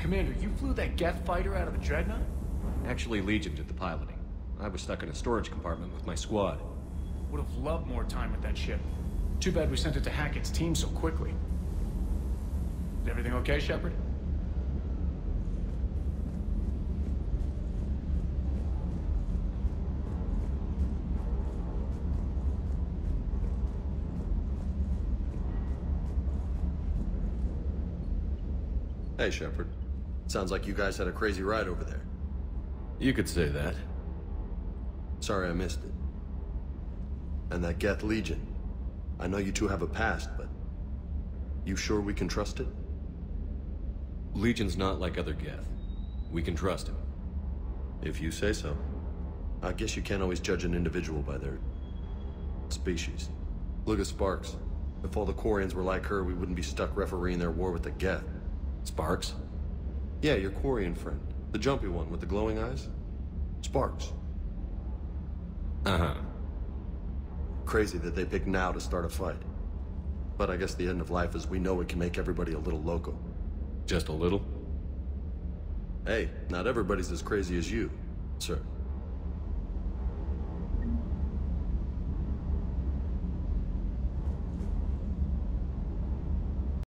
Commander, you flew that Geth fighter out of a Dreadnought? Actually, Legion did the piloting. I was stuck in a storage compartment with my squad. Would have loved more time with that ship. Too bad we sent it to Hackett's team so quickly. Is everything okay, Shepard? Hey, Shepard. Sounds like you guys had a crazy ride over there. You could say that. Sorry I missed it. And that Geth Legion. I know you two have a past, but... you sure we can trust it? Legion's not like other Geth. We can trust him. If you say so. I guess you can't always judge an individual by their... species. Look at Sparks. If all the Quarians were like her, we wouldn't be stuck refereeing their war with the Geth. Sparks? Yeah, your Quarian friend. The jumpy one with the glowing eyes? Sparks. Uh-huh. Crazy that they picked now to start a fight. But I guess the end of life is we know it can make everybody a little loco. Just a little? Hey, not everybody's as crazy as you, sir.